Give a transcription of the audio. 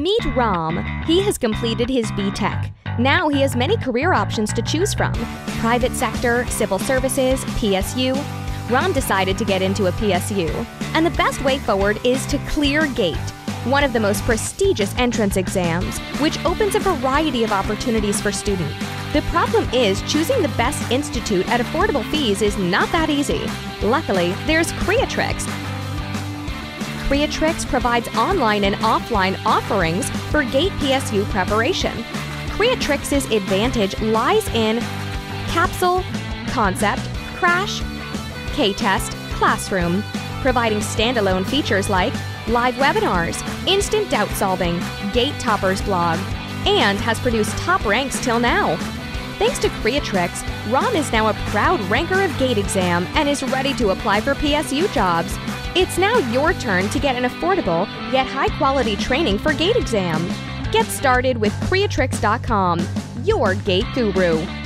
Meet Ram. He has completed his B.Tech. Now he has many career options to choose from: private sector, civil services, PSU. Ram decided to get into a PSU. And the best way forward is to clear GATE, one of the most prestigious entrance exams, which opens a variety of opportunities for students. The problem is choosing the best institute at affordable fees is not that easy. Luckily, there's Kreatryx. Kreatryx provides online and offline offerings for GATE PSU preparation. Kreatryx's advantage lies in capsule, concept, crash, K-test, classroom, providing standalone features like live webinars, instant doubt solving, GATE Toppers blog, and has produced top ranks till now. Thanks to Kreatryx, Ram is now a proud ranker of GATE exam and is ready to apply for PSU jobs. It's now your turn to get an affordable yet high-quality training for GATE exam. Get started with Kreatryx.com, your GATE guru.